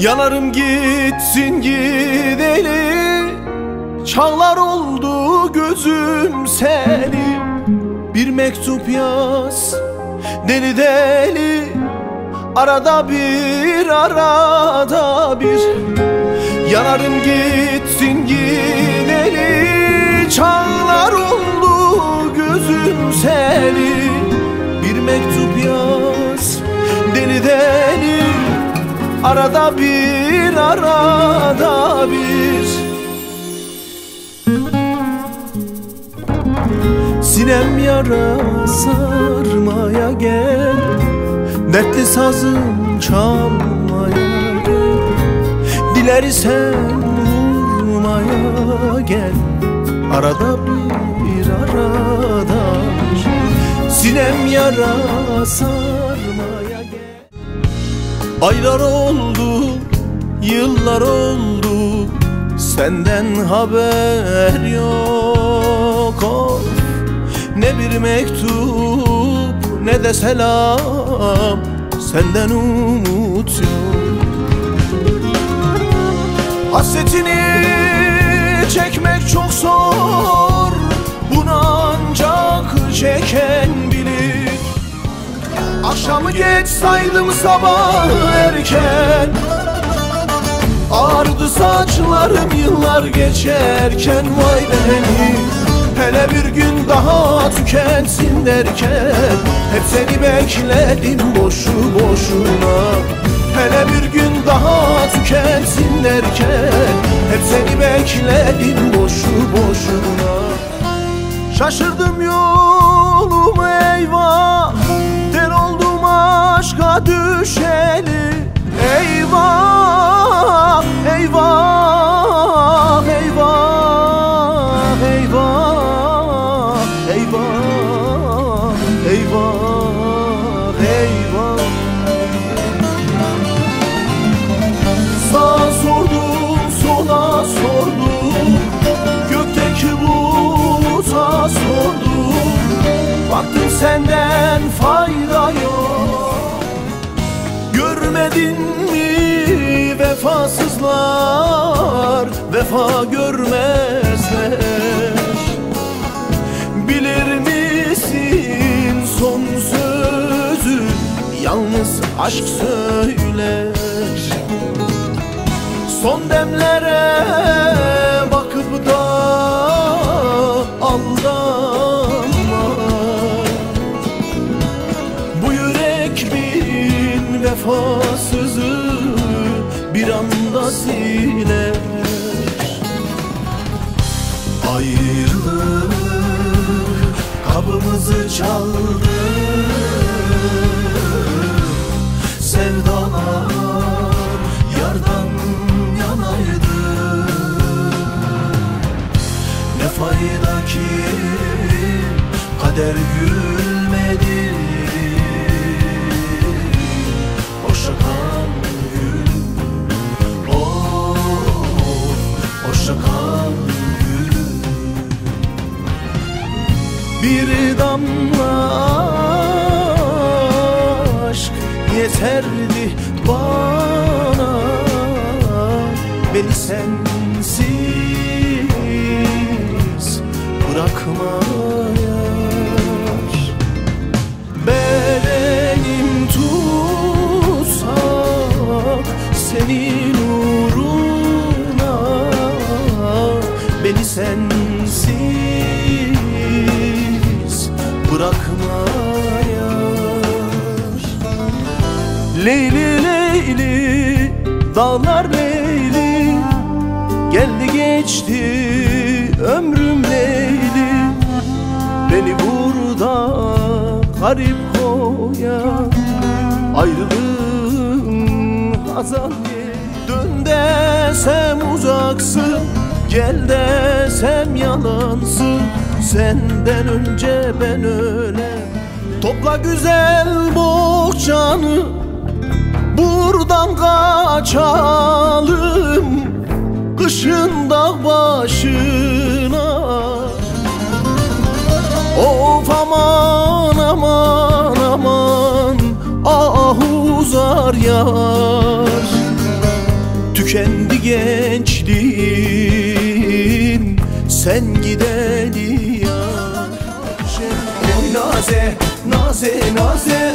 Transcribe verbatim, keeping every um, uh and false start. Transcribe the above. Yanarım gitsin gideli, çağlar oldu gözüm seni. Bir mektup yaz deli deli, arada bir arada bir. Yanarım gitsin gideli, çağlar oldu gözüm seni. Bir mektup yaz deli deli, arada bir arada bir. Sinem yara sarmaya gel, dertli sazım çalmaya gel. Dileri sen vurmaya gel, arada bir arada bir. Sinem yara sarmaya gel. Aylar oldu, yıllar oldu, senden haber yok oh. Ne bir mektup ne de selam, senden umut yok. Hasretini çekmek çok zor, bunu ancak çeken bilir. Akşamı geç saydım sabah erken, ağardı saçlarım yıllar geçerken. Vay beni hele bir gün daha tükensin derken, hep seni bekledim boşu boşuna. Hele bir gün daha tükensin derken, hep seni bekledim boşu boşuna. Şaşırdım yolumu eyvah, del oldum aşka düşeli. Eyvah, eyvah, eyvah, eyvah. Eyvah, eyvah, eyvah. Sağa sordum, sola sordum, gökteki buluta sordum. Baktım senden fayda yok, görmedin mi vefasızlar vefa görmezler. Son sözü yalnız aşk söyler. Son demlere bakıp da aldanma, bu yürek bin vefasızı bir anda siler. Ayrılık kapımızı çaldı, sevdalar yardan yanaydı. Ne fayda ki kader gülmedi, boşa kan gül, oh, boşa kan gül. Bir damla aşk yeterdi bana, beni sensiz bırakma yar. Bedenim tutsak senin uğruna, beni sensiz bırakma yar. Leyli leyli dağlar leyli, geldi geçti ömrüm leyli. Beni burada garip koyan ayrılığın hazan. Dön desem uzaksın, gel desem yalansın, senden önce ben öyle. Topla güzel bohçanı, buradan kaçalım kışın dağ başına. Of aman aman aman, ah uzar yar. tükendi gençliğim, sen gideli ya. Oy naze, naze, naze,